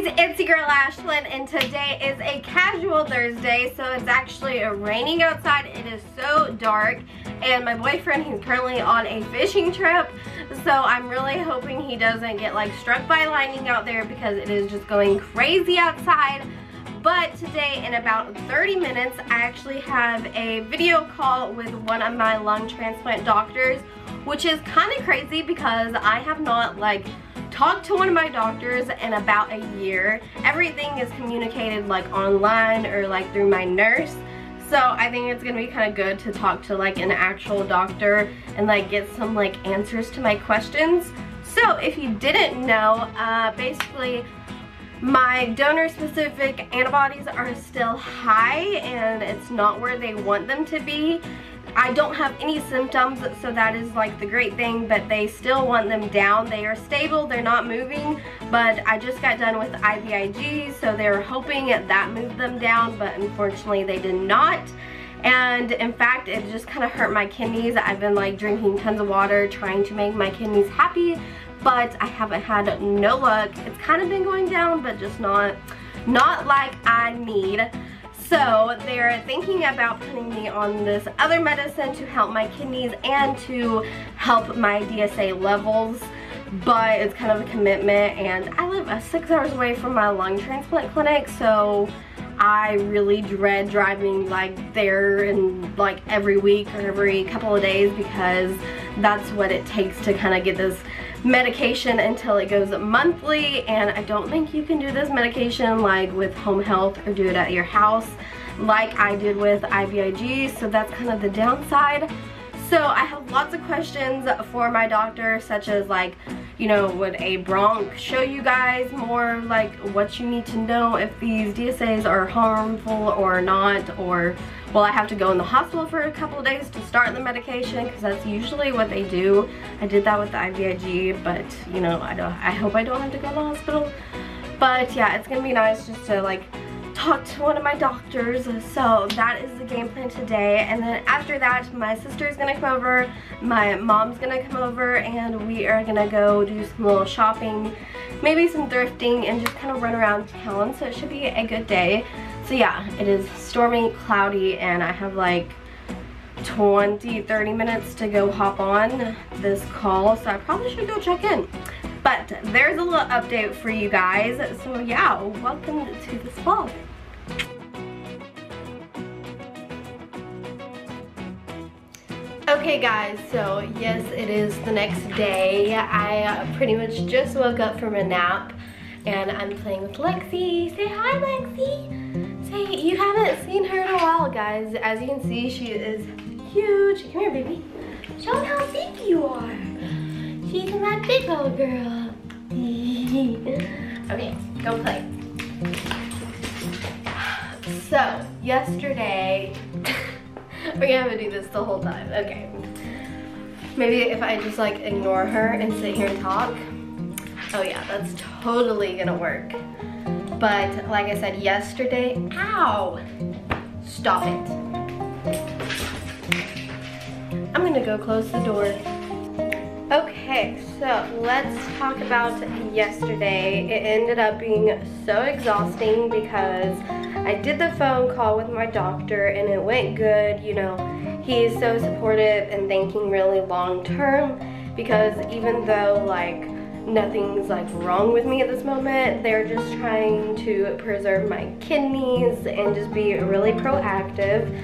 guys, it's your girl Ashlyn, and today is a casual Thursday, so it's actually raining outside. It is so dark, and my boyfriend, he's currently on a fishing trip, so I'm really hoping he doesn't get like struck by lightning out there because it is just going crazy outside. But today, in about 30 minutes, I actually have a video call with one of my lung transplant doctors, which is kind of crazy because I have not like talked to one of my doctors in about a year. Everything is communicated like online or like through my nurse. So I think it's gonna be kind of good to talk to like an actual doctor and like get some like answers to my questions. So if you didn't know, basically my donor-specific antibodies are still high and it's not where they want them to be. I don't have any symptoms, so that is like the great thing, but they still want them down. They are stable, they're not moving, but I just got done with IVIG, so they were hoping that moved them down, but unfortunately they did not. And in fact, it just kind of hurt my kidneys. I've been like drinking tons of water, trying to make my kidneys happy, but I haven't had no luck. It's kind of been going down, but just not like I need. So they're thinking about putting me on this other medicine to help my kidneys and to help my DSA levels, but it's kind of a commitment, and I live 6 hours away from my lung transplant clinic, so I really dread driving like there and like every week or every couple of days, because that's what it takes to kind of get this medication until it goes monthly. And I don't think you can do this medication like with home health or do it at your house like I did with IVIG, so that's kind of the downside. So I have lots of questions for my doctor, such as like, you know, would a bronch show you guys more like what you need to know if these DSAs are harmful or not, or will I have to go in the hospital for a couple of days to start the medication, because that's usually what they do. I did that with the IVIG, but you know, I hope I don't have to go to the hospital. But yeah, it's gonna be nice just to like talk to one of my doctors. So that is the game plan today, and then after that my sister's gonna come over, my mom's gonna come over, and we are gonna go do some little shopping, maybe some thrifting, and just kind of run around town, so it should be a good day. So yeah, it is stormy, cloudy, and I have like 20-30 minutes to go hop on this call, so I probably should go check in. But there's a little update for you guys, so yeah, welcome to this vlog. Okay guys, so yes, it is the next day. I pretty much just woke up from a nap, and I'm playing with Lexi. Say hi, Lexi. Say, you haven't seen her in a while, guys. As you can see, she is huge. Come here, baby. Show them how big you are. She's my big old girl. Okay, go play. So, yesterday, we're gonna have to do this the whole time, okay. Maybe if I just like ignore her and sit here and talk. Oh yeah, that's totally gonna work. But like I said yesterday, ow! Stop it. I'm gonna go close the door. Okay, so let's talk about yesterday. It ended up being so exhausting because I did the phone call with my doctor and it went good. You know, he is so supportive and thinking really long term, because even though like nothing's like wrong with me at this moment, they're just trying to preserve my kidneys and just be really proactive.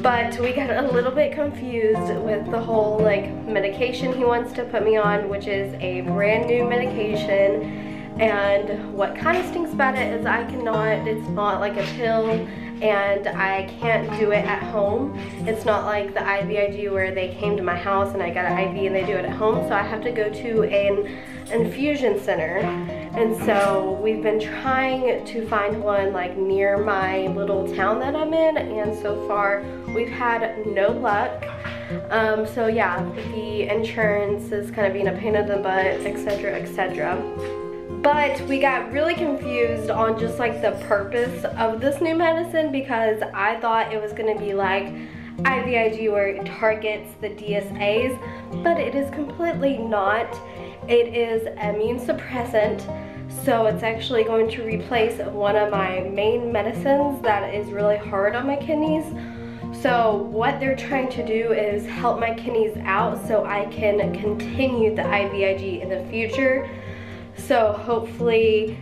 But we got a little bit confused with the whole like medication he wants to put me on, which is a brand new medication. And what kind of stinks about it is it's not like a pill, and I can't do it at home. It's not like the IVIG where they came to my house and I got an IV and they do it at home, so I have to go to an infusion center. And so we've been trying to find one like near my little town that I'm in, and so far we've had no luck. So yeah, the insurance is kind of being a pain in the butt, etc., etc. But we got really confused on just like the purpose of this new medicine, because I thought it was gonna be like IVIG where it targets the DSAs, but it is completely not. It is immune suppressant. So it's actually going to replace one of my main medicines that is really hard on my kidneys. So what they're trying to do is help my kidneys out so I can continue the IVIG in the future. So hopefully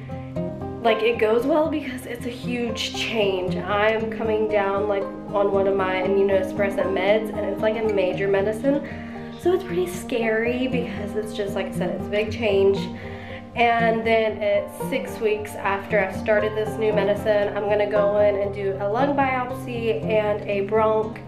like it goes well, because it's a huge change. I'm coming down like on one of my immunosuppressant meds, and it's like a major medicine. So it's pretty scary because it's just, like I said, it's a big change. And then it's 6 weeks after I've started this new medicine, I'm gonna go in and do a lung biopsy and a bronch.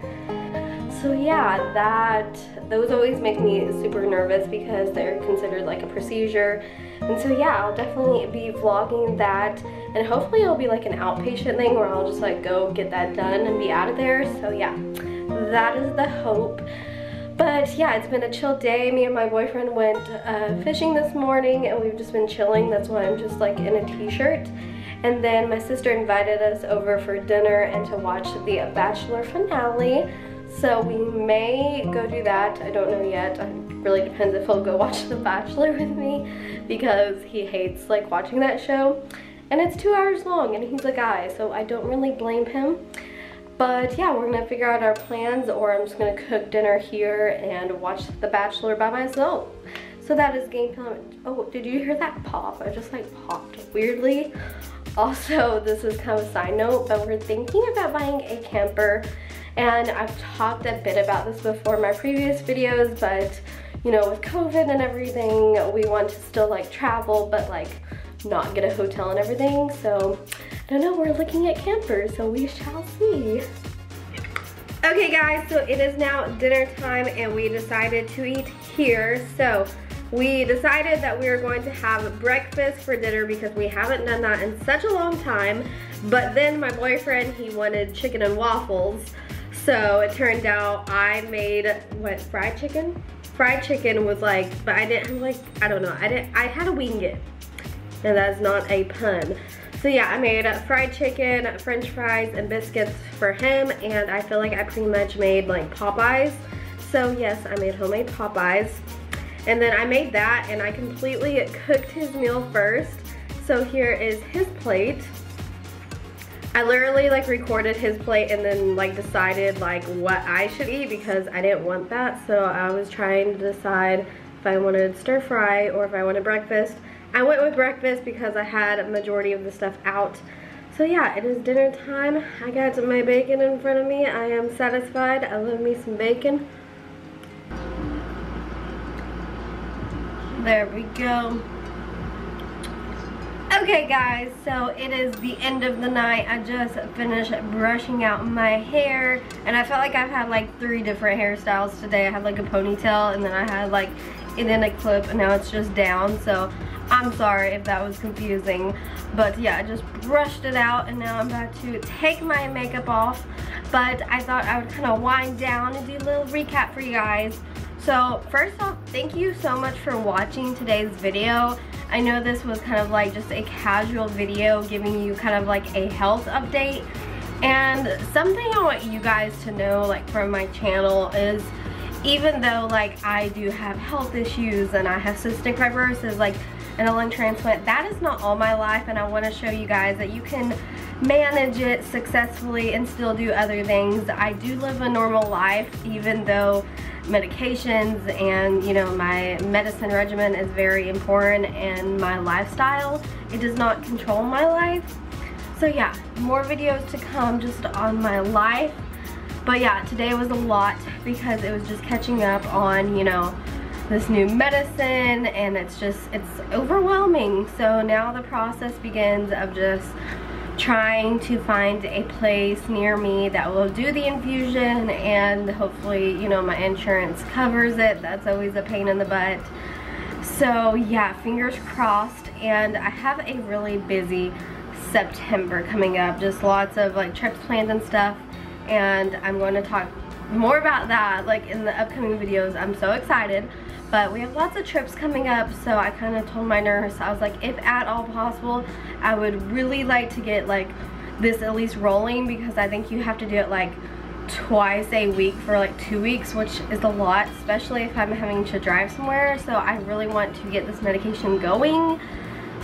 So yeah, those always make me super nervous because they're considered like a procedure. And so yeah, I'll definitely be vlogging that, and hopefully it'll be like an outpatient thing where I'll just like go get that done and be out of there. So yeah, that is the hope. But yeah, it's been a chill day. Me and my boyfriend went fishing this morning, and we've just been chilling. That's why I'm just like in a t-shirt. And then my sister invited us over for dinner and to watch the Bachelor finale. So we may go do that. I don't know yet. It really depends if he'll go watch The Bachelor with me, because he hates like watching that show. And it's 2 hours long and he's a guy, so I don't really blame him. But yeah, we're gonna figure out our plans, or I'm just gonna cook dinner here and watch The Bachelor by myself. So that is game plan. Oh, did you hear that pop? I just like popped weirdly. Also, this is kind of a side note, but we're thinking about buying a camper. And I've talked a bit about this before in my previous videos, but you know, with COVID and everything, we want to still like travel, but like not get a hotel and everything. So I don't know, we're looking at campers, so we shall see. Okay guys, so it is now dinner time, and we decided to eat here. So we decided that we were going to have breakfast for dinner because we haven't done that in such a long time. But then my boyfriend, he wanted chicken and waffles. So it turned out I made, what, fried chicken? Fried chicken was like, but I didn't, like, I don't know. I had to wing it, and that's not a pun. So yeah, I made fried chicken, french fries, and biscuits for him, and I feel like I pretty much made like Popeyes. So yes, I made homemade Popeyes. And then I made that, and I completely cooked his meal first. So here is his plate. I literally like recorded his plate and then like decided like what I should eat, because I didn't want that. So I was trying to decide if I wanted stir fry or if I wanted breakfast. I went with breakfast because I had a majority of the stuff out. So yeah, it is dinner time. I got my bacon in front of me. I am satisfied. I love me some bacon. There we go. Okay guys, so it is the end of the night. I just finished brushing out my hair, and I felt like I've had like 3 different hairstyles today. I had like a ponytail, and then I had like, and then a clip, and now it's just down. So I'm sorry if that was confusing, but yeah, I just brushed it out, and now I'm about to take my makeup off. But I thought I would kind of wind down and do a little recap for you guys. So first off, thank you so much for watching today's video. I know this was kind of like just a casual video giving you kind of like a health update. And something I want you guys to know like from my channel is, even though like I do have health issues and I have cystic fibrosis like and a lung transplant, that is not all my life, and I want to show you guys that you can manage it successfully and still do other things. I do live a normal life, even though medications and you know my medicine regimen is very important, and my lifestyle, it does not control my life. So yeah, more videos to come just on my life. But yeah, today was a lot because it was just catching up on, you know, this new medicine, and it's just, it's overwhelming. So now the process begins of just trying to find a place near me that will do the infusion, and hopefully, you know, my insurance covers it. That's always a pain in the butt. So yeah, fingers crossed. And I have a really busy September coming up, just lots of like trips planned and stuff. And I'm going to talk more about that like in the upcoming videos. I'm so excited, but we have lots of trips coming up. So I kind of told my nurse, I was like, if at all possible, I would really like to get like this at least rolling, because I think you have to do it like twice a week for like 2 weeks, which is a lot, especially if I'm having to drive somewhere. So I really want to get this medication going.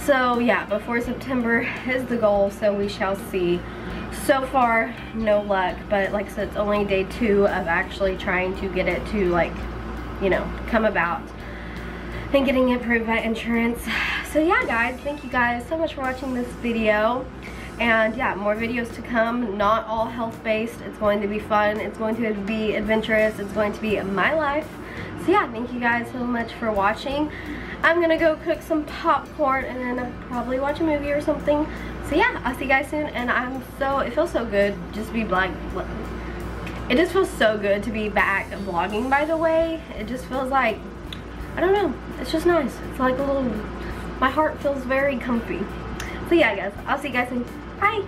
So yeah, before September is the goal, so we shall see. So far, no luck, but like I said, it's only day 2 of actually trying to get it to, like, you know, come about and getting approved by insurance. So yeah, guys, thank you guys so much for watching this video. And yeah, more videos to come, not all health-based. It's going to be fun, it's going to be adventurous, it's going to be my life. So yeah, thank you guys so much for watching. I'm gonna go cook some popcorn and then probably watch a movie or something. So yeah, I'll see you guys soon. And it feels so good just to be black. It just feels so good to be back vlogging, by the way. It just feels like, I don't know, it's just nice. It's like a little, my heart feels very comfy. So yeah, guys, I'll see you guys soon. Bye.